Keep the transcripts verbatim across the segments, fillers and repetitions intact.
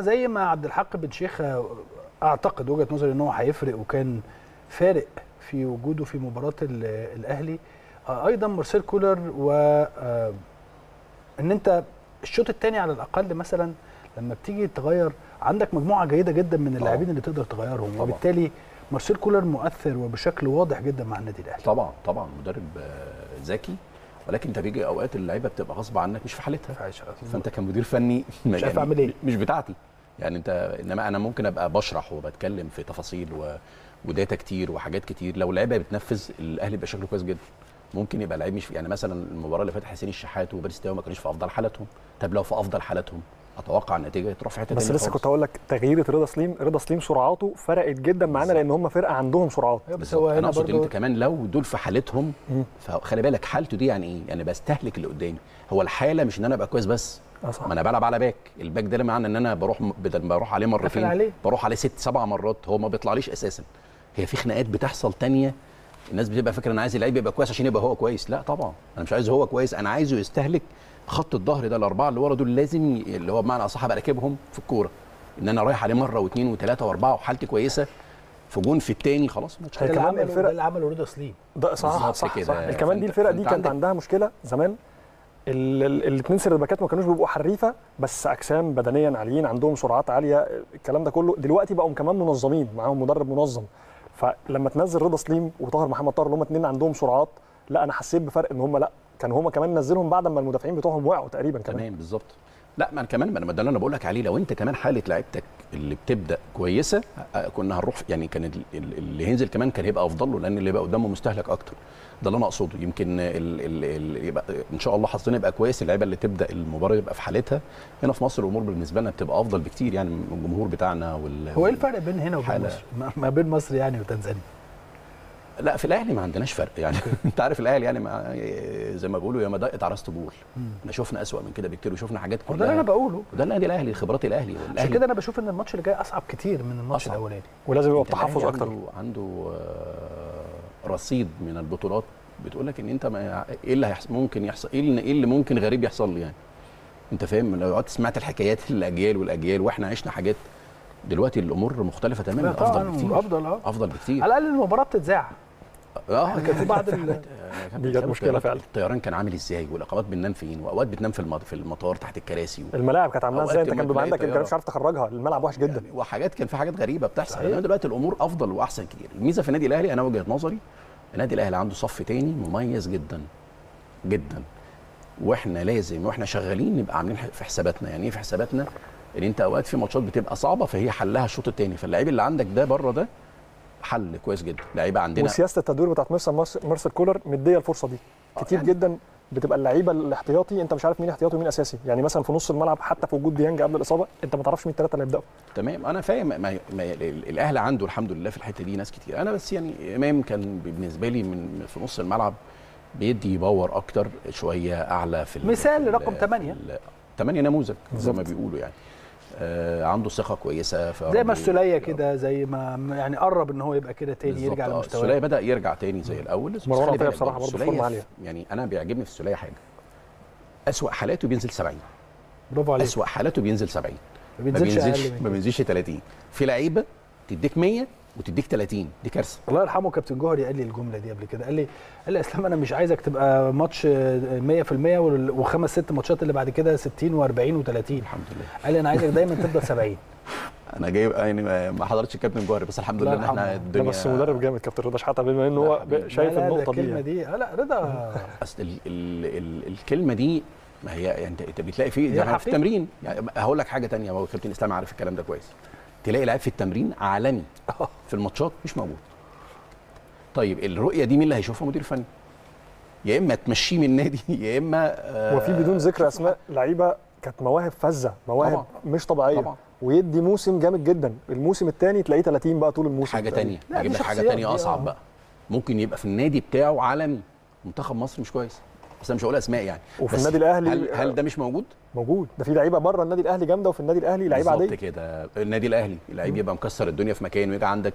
زي ما عبد الحق بن شيخة اعتقد وجهه نظري ان هو هيفرق وكان فارق في وجوده في مباراه الاهلي. ايضا مارسيل كولر، و ان انت الشوط الثاني على الاقل مثلا لما بتيجي تغير عندك مجموعه جيده جدا من اللاعبين اللي تقدر تغيرهم طبعًا. وبالتالي مارسيل كولر مؤثر وبشكل واضح جدا مع النادي الاهلي. طبعا طبعا مدرب ذكي، ولكن انت بيجي اوقات اللعيبه بتبقى غصب عنك مش في حالتها، فانت كمدير فني مش عارف اعمل ايه، مش بتاعتي يعني انت، انما انا ممكن ابقى بشرح وبتكلم في تفاصيل و... وداتا كتير وحاجات كتير. لو اللعيبه بتنفذ الاهلي بيبقى شكله كويس جدا. ممكن يبقى لعيب مش في... يعني مثلا المباراه اللي فاتت حسين الشحات وباريس تاو ما كانوش في افضل حالتهم. طب لو في افضل حالتهم اتوقع النتيجه تروح في حته ثانيه. بس لسه كنت هقول لك تغييره رضا سليم، رضا سليم سرعاته فرقت جدا معانا لان هم فرقه عندهم سرعات. بس هو انا اقصد انت كمان لو دول في حالتهم، فخلي بالك حالته دي يعني ايه؟ يعني بستهلك اللي قدامي. هو الحاله مش ان انا ابقى كويس بس، أصح. ما انا بلعب على باك، الباك ده معنى ان انا بروح بدل ما بروح عليه مرتين عليه. بروح عليه ست سبع مرات هو ما بيطلعليش اساسا. هي في خناقات بتحصل ثانيه الناس بتبقى فاكره انا عايز اللعيب يبقى كويس عشان يبقى هو كويس. لا طبعا انا مش عايزه هو كويس، انا عايزه يستهلك خط الظهر ده الاربعه اللي ورا دول، لازم اللي هو بمعنى اصح بركبهم في الكوره ان انا رايح عليه مره واثنين وثلاثه واربعه وحالتي كويسه في جون في الثاني خلاص الماتش خلص. كمان الفرق اللي عمله رضا سليم ده صح صح صح. كمان دي الفرقه دي كانت عندها مشكله زمان، الاثنين سير الباكات ما كانوش بيبقوا حريفه بس اجسام بدنيا عاليين عندهم سرعات عاليه الكلام ده كله. دلوقتي بقوا كمان منظمين معاهم مدرب منظم، فلما تنزل رضا سليم وطاهر محمد طاهر اللي هم الاثنين عندهم سرعات، لا انا حسيت بفرق ان هم لا كان هم كمان نزلهم بعد ما المدافعين بتوعهم وقعوا تقريبا كمان. تمام بالظبط. لا ما كمان ما ده اللي انا بقول لك عليه، لو انت كمان حاله لعيبتك اللي بتبدا كويسه كنا هنروح يعني كان اللي هينزل كمان كان هيبقى افضل له لان اللي بقى قدامه مستهلك اكتر. ده اللي انا اقصده. يمكن ال ال ال يبقى ان شاء الله حظنا يبقى كويس، اللعيبه اللي تبدا المباراه يبقى في حالتها. هنا في مصر الامور بالنسبه لنا بتبقى افضل بكتير يعني من الجمهور بتاعنا وال هو ايه الفرق بين هنا وبين مصر؟ ما بين مصر يعني وتنزانيا؟ لا في الاهلي ما عندناش فرق يعني انت عارف الاهلي يعني ما زي ما بيقولوا يا ما دقت عرست جول. احنا شفنا اسوأ من كده بكتير وشفنا حاجات كتير. ده اللي انا بقوله، ده النادي الاهلي خبرات الاهلي. عشان كده انا بشوف ان الماتش اللي جاي اصعب كتير من الماتش الاولاني، ولازم يبقى بتحفظ اكتر. عنده, عنده رصيد من البطولات بتقول لك ان انت ما ايه اللي هيحصل، ممكن يحصل ايه اللي, إيه اللي ممكن غريب يحصل لي يعني. انت فاهم لو قعدت سمعت الحكايات الاجيال والاجيال واحنا عشنا حاجات. دلوقتي الامور مختلفه تماما، افضل بكتير افضل اه افضل بكتير. على الاقل المباراه بتتذاع. اه كان في بعض ال... دي كانت مشكله فعلا. الطيران كان عامل ازاي والاقامات بننام فين واوقات بتنام في في المطار تحت الكراسي و... الملاعب كانت عامله ازاي؟ انت كان بيبقى عندك امكانيات مش عارف تخرجها، الملعب وحش جدا يعني، وحاجات كان في حاجات غريبه بتحصل. انما دلوقتي الامور افضل واحسن كتير. الميزه في النادي الاهلي انا وجهه نظري النادي الاهلي عنده صف تاني مميز جدا جدا، واحنا لازم واحنا شغالين نبقى عاملين في حساباتنا. يعني ايه في حساباتنا؟ ان انت اوقات في ماتشات بتبقى صعبه فهي حلها الشوط الثاني، فاللعيب اللي عندك ده بره ده حل كويس جدا. لعيبه عندنا وسياسه التدوير بتاعت مارسيل كولر مديه الفرصه دي كتير يعني جدا. بتبقى اللعيبه الاحتياطي انت مش عارف مين احتياطي ومين اساسي، يعني مثلا في نص الملعب حتى في وجود ديانج قبل الاصابه انت ما تعرفش مين الثلاثه اللي هيبداوا. تمام انا فاهم. الاهلي عنده الحمد لله في الحته دي ناس كتير. انا بس يعني امام كان بالنسبه لي من في نص الملعب بيدي باور اكتر شويه اعلى في مثال رقم ثمانية ثمانية نموذج زي ما بيقولوا يعني. آه عنده ثقه كويسه زي ما السوليه كده، زي ما يعني قرب ان هو يبقى كده تاني يرجع لمستواه. السوليه بدا يرجع تاني زي الاول. السوليه بصراحه برضه فورمه عاليه يعني. انا بيعجبني في السوليه حاجه، اسوأ حالاته بينزل سبعين. برافو عليك. اسوأ حالاته بينزل سبعين، ما بينزلش ما بينزلش ثلاثين. في لعيبه تديك مية وتديك ثلاثين، دي كارثه. الله يرحمه كابتن جوهري قال لي الجمله دي قبل كده، قال لي قال لي اسلام انا مش عايزك تبقى ماتش مية في المية وخمس ست ماتشات اللي بعد كده ستين واربعين وتلاتين. الحمد لله. قال لي انا عايزك دايما تبدا سبعين. انا جايب يعني ما حضرتش الكابتن جوهري بس الحمد لله ان احنا الدنيا. بس مدرب جامد كابتن رضا شحاتة بما ان هو شايف النقطه دي. الكلمه دي لا رضا اصل الكلمه دي ما هي يعني انت بتلاقي فيه في التمرين. يعني هقول لك حاجه ثانيه، هو كابتن اسلام عارف الكلام ده كويس. تلاقي لعيب في التمرين عالمي في الماتشات مش موجود. طيب الرؤيه دي مين اللي هيشوفها؟ مدير فني. يا اما تمشيه من النادي يا اما آه وفي بدون ذكر اسماء لعيبه كانت مواهب فزه، مواهب طبعا. مش طبيعيه طبعا. ويدي موسم جامد جدا، الموسم الثاني تلاقيه ثلاثين بقى طول الموسم. حاجه ثانيه هجيب لك حاجه ثانيه اصعب بقى. ممكن يبقى في النادي بتاعه عالمي، منتخب مصر مش كويس بس انا مش هقول اسماء يعني. وفي النادي الاهلي هل, هل ده مش موجود؟ موجود. ده في لعيبه بره النادي الاهلي جامده وفي النادي الاهلي لعيبه عاديه. بالظبط كده. النادي الاهلي لعيب يبقى مكسر الدنيا في مكان ويجي عندك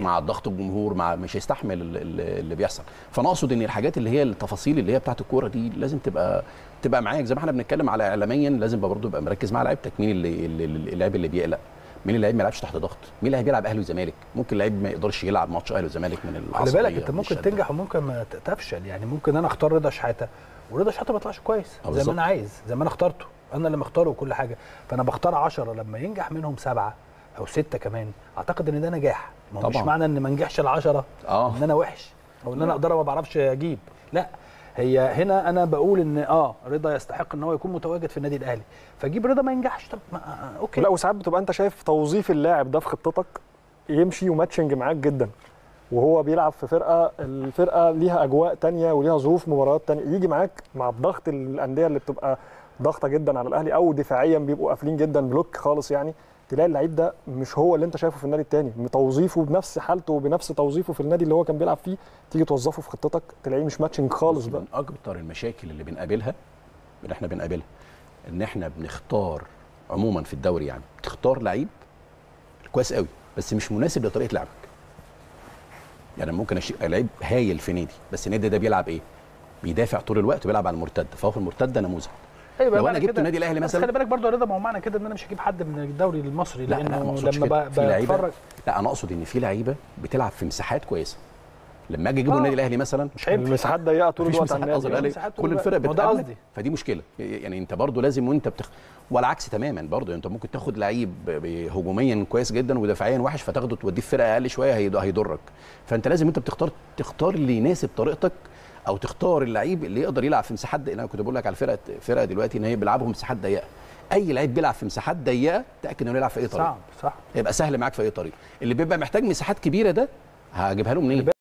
مع الضغط الجمهور مع مش هيستحمل اللي بيحصل. فانا اقصد ان الحاجات اللي هي التفاصيل اللي هي بتاعت الكوره دي لازم تبقى تبقى معاك، زي ما احنا بنتكلم على اعلاميا لازم برضه يبقى مركز مع لعيبتك، مين اللي اللاعب اللي بيقلق، مين اللاعب ما يلعبش تحت ضغط، مين اللي هيلعب اهلي وزمالك، ممكن لعيب ما يقدرش يلعب ماتش اهلي وزمالك من العصبيه. خلي بالك انت ممكن تنجح وممكن ما تفشل، يعني ممكن انا اختار رضا شحاتة ورضا شحاتة ما يطلعش كويس زي ما انا عايز، زي ما انا اخترته، انا اللي مختاره وكل حاجه، فانا بختار عشرة لما ينجح منهم سبعه او سته كمان اعتقد ان ده نجاح. ما هو مش معنى ان ما نجحش العشرة آه. ان انا وحش او ان انا اقدر ما بعرفش اجيب، لا، هي هنا انا بقول ان اه رضا يستحق ان هو يكون متواجد في النادي الاهلي، فجيب رضا ما ينجحش طب ما آه اوكي. لا، وساعات بتبقى انت شايف توظيف اللاعب ده في خطتك يمشي وماتشنج معاك جدا، وهو بيلعب في فرقه، الفرقه ليها اجواء ثانيه وليها ظروف مباريات ثانيه، يجي معاك مع الضغط الانديه اللي بتبقى ضغطه جدا على الاهلي او دفاعيا بيبقوا قافلين جدا بلوك خالص، يعني تلاقي اللعيب ده مش هو اللي انت شايفه في النادي الثاني، توظيفه بنفس حالته وبنفس توظيفه في النادي اللي هو كان بيلعب فيه، تيجي توظفه في خطتك تلاقيه مش ماتشنج خالص. بقى من اكتر المشاكل اللي بنقابلها اللي احنا بنقابلها ان احنا بنختار عموما في الدوري، يعني تختار لعيب كويس قوي بس مش مناسب لطريقه لعبك. يعني ممكن اشيل لعيب هايل في نادي بس النادي ده بيلعب ايه؟ بيدافع طول الوقت وبيلعب على المرتده، فهو في المرتده نموذج. أيوة، لو انا جبت النادي الاهلي مثلا، خلي بالك برضه رضا، ما هو معنى كده ان انا مش هجيب حد من الدوري المصري، لا لانه لما بتفرج، لا انا اقصد ان في لعيبه بتلعب في مساحات كويسه، لما اجي اجيبه النادي الاهلي مثلا مش هينفع، المساحات ضيقه طول الوقت على النادي، كل الفرق بتقابلك، فدي مشكله. يعني انت برضه لازم وانت بتخ... والعكس تماما برضه، انت ممكن تاخد لعيب هجوميا كويس جدا ودفاعيا وحش فتاخده توديه في فرقه اقل شويه هيضرك، فانت لازم انت بتختار تختار اللي يناسب طريقتك، او تختار اللعيب اللي يقدر يلعب في مساحات ضيقه. انا كنت بقول لك على فرقه فرقه دلوقتي ان هي بيلعبوا في مساحات ضيقه، اي لعيب بيلعب في مساحات ضيقه تاكد انه يلعب في اي طريق، صعب صح، يبقى سهل معاك في اي طريق. اللي بيبقى محتاج مساحات كبيره ده هجيبها له منين؟